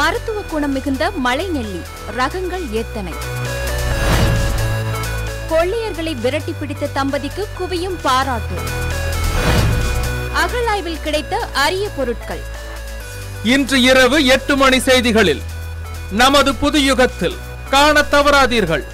மருத்துவ குணம் மிகுந்த மலை நெல்லி ரகங்கள் எத்தனை? கொள்ளையர்களை விரட்டி பிடித்த தம்பதிக்கு குவியும் பாராட்டு. அகழாய்வில் கிடைத்த அரிய பொருட்கள். இன்று இரவு 8 மணி செய்திகளில் நமது புதுயுகத்தில் காண தவறாதீர்கள்.